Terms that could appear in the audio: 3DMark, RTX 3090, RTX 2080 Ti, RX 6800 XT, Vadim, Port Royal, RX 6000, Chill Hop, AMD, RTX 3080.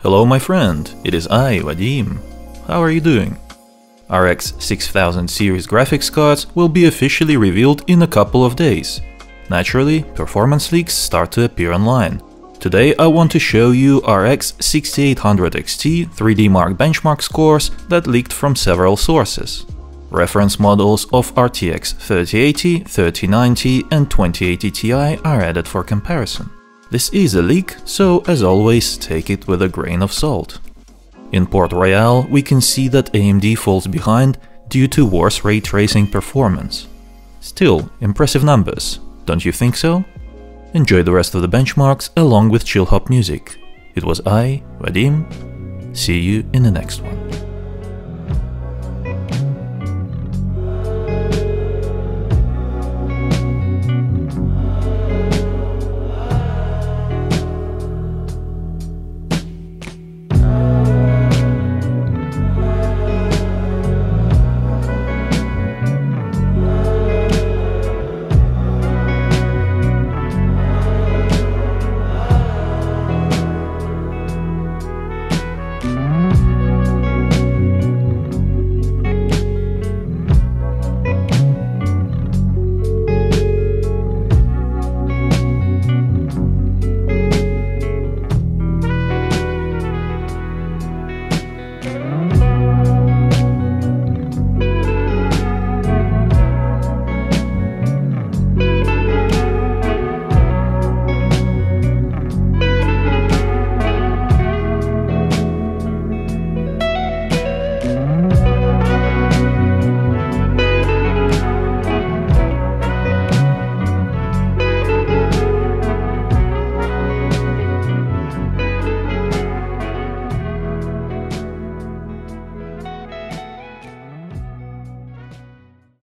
Hello my friend, it is I, Vadim. How are you doing? RX 6000 series graphics cards will be officially revealed in a couple of days. Naturally, performance leaks start to appear online. Today I want to show you RX 6800 XT 3DMark benchmark scores that leaked from several sources. Reference models of RTX 3080, 3090 and 2080 Ti are added for comparison. This is a leak, so as always, take it with a grain of salt. In Port Royal, we can see that AMD falls behind due to worse ray tracing performance. Still, impressive numbers, don't you think so? Enjoy the rest of the benchmarks along with Chill Hop music. It was I, Vadim. See you in the next one.